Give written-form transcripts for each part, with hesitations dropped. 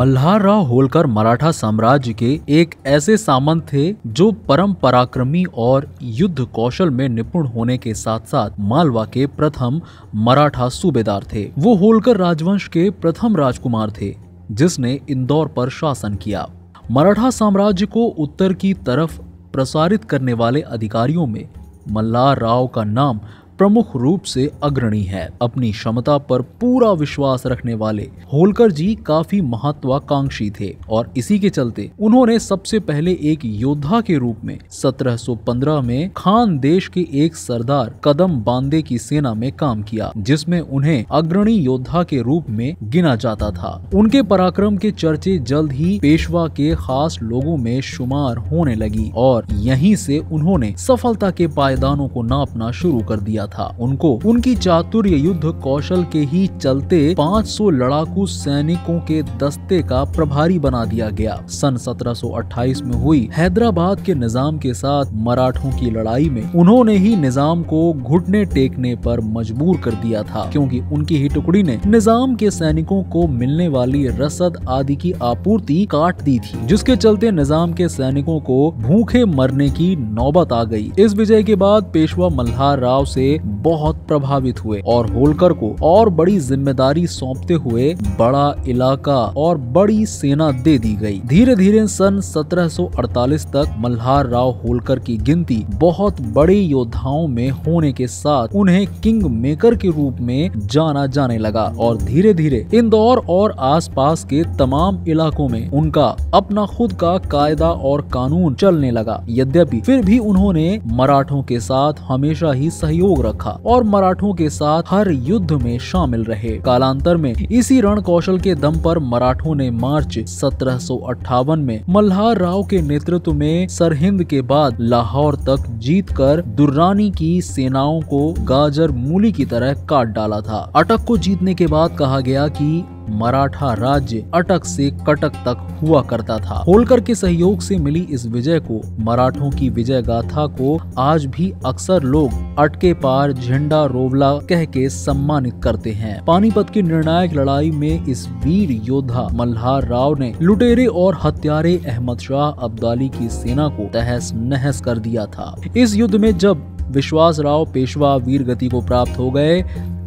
मल्हार राव होलकर मराठा साम्राज्य के एक ऐसे सामंत थे जो परम पराक्रमी और युद्ध कौशल में निपुण होने के साथ साथ मालवा के प्रथम मराठा सूबेदार थे। वो होलकर राजवंश के प्रथम राजकुमार थे जिसने इंदौर पर शासन किया। मराठा साम्राज्य को उत्तर की तरफ प्रसारित करने वाले अधिकारियों में मल्हार राव का नाम प्रमुख रूप से अग्रणी है। अपनी क्षमता पर पूरा विश्वास रखने वाले होलकर जी काफी महत्वाकांक्षी थे और इसी के चलते उन्होंने सबसे पहले एक योद्धा के रूप में 1715 में खान देश के एक सरदार कदम बांदे की सेना में काम किया जिसमें उन्हें अग्रणी योद्धा के रूप में गिना जाता था। उनके पराक्रम के चर्चे जल्द ही पेशवा के खास लोगों में शुमार होने लगी और यहीं से उन्होंने सफलता के पायदानों को नापना शुरू कर दिया था। उनको उनकी चातुर्य युद्ध कौशल के ही चलते 500 लड़ाकू सैनिकों के दस्ते का प्रभारी बना दिया गया। सन 1728 में हुई हैदराबाद के निजाम के साथ मराठों की लड़ाई में उन्होंने ही निजाम को घुटने टेकने पर मजबूर कर दिया था क्योंकि उनकी ही टुकड़ी ने निजाम के सैनिकों को मिलने वाली रसद आदि की आपूर्ति काट दी थी जिसके चलते निजाम के सैनिकों को भूखे मरने की नौबत आ गई। इस विजय के बाद पेशवा मल्हार राव से बहुत प्रभावित हुए और होलकर को और बड़ी जिम्मेदारी सौंपते हुए बड़ा इलाका और बड़ी सेना दे दी गई। धीरे धीरे सन 1748 तक मल्हार राव होलकर की गिनती बहुत बड़े योद्धाओं में होने के साथ उन्हें किंग मेकर के रूप में जाना जाने लगा और धीरे धीरे इंदौर और आसपास के तमाम इलाकों में उनका अपना खुद का कायदा और कानून चलने लगा। यद्यपि फिर भी उन्होंने मराठों के साथ हमेशा ही सहयोग रखा और मराठों के साथ हर युद्ध में शामिल रहे। कालांतर में इसी रण कौशल के दम पर मराठों ने मार्च 1758 में मल्हार राव के नेतृत्व में सरहिंद के बाद लाहौर तक जीतकर दुर्रानी की सेनाओं को गाजर मूली की तरह काट डाला था। अटक को जीतने के बाद कहा गया कि मराठा राज्य अटक से कटक तक हुआ करता था। होलकर के सहयोग से मिली इस विजय को मराठों की विजय गाथा को आज भी अक्सर लोग अटके पार झंडा रोवला कह के सम्मानित करते हैं। पानीपत की निर्णायक लड़ाई में इस वीर योद्धा मल्हार राव ने लुटेरे और हत्यारे अहमद शाह अब्दाली की सेना को तहस नहस कर दिया था। इस युद्ध में जब विश्वास राव पेशवा वीरगति को प्राप्त हो गए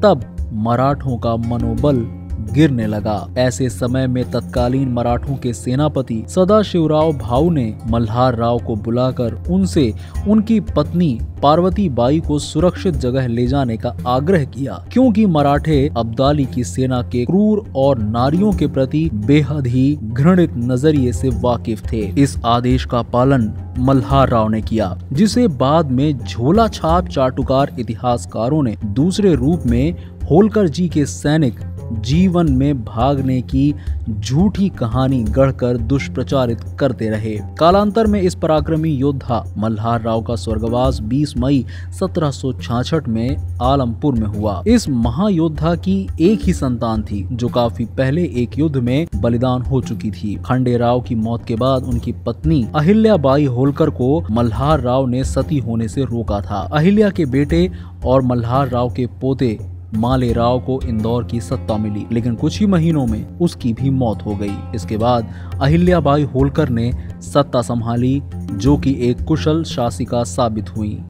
तब मराठों का मनोबल गिरने लगा। ऐसे समय में तत्कालीन मराठों के सेनापति सदाशिवराव भाऊ ने मल्हार राव को बुलाकर उनसे उनकी पत्नी पार्वती बाई को सुरक्षित जगह ले जाने का आग्रह किया क्योंकि मराठे अब्दाली की सेना के क्रूर और नारियों के प्रति बेहद ही घृणित नजरिए से वाकिफ थे। इस आदेश का पालन मल्हार राव ने किया जिसे बाद में झोला छाप चाटुकार इतिहासकारों ने दूसरे रूप में होलकर जी के सैनिक जीवन में भागने की झूठी कहानी गढ़कर दुष्प्रचारित करते रहे। कालांतर में इस पराक्रमी योद्धा मल्हार राव का स्वर्गवास 20 मई 1766 में आलमपुर में हुआ। इस महायोद्धा की एक ही संतान थी जो काफी पहले एक युद्ध में बलिदान हो चुकी थी। खंडे राव की मौत के बाद उनकी पत्नी अहिल्या बाई होलकर को मल्हार राव ने सती होने से रोका था। अहिल्या के बेटे और मल्हार राव के पोते मालेराव को इंदौर की सत्ता मिली लेकिन कुछ ही महीनों में उसकी भी मौत हो गई। इसके बाद अहिल्या बाई होलकर ने सत्ता संभाली जो कि एक कुशल शासिका साबित हुई।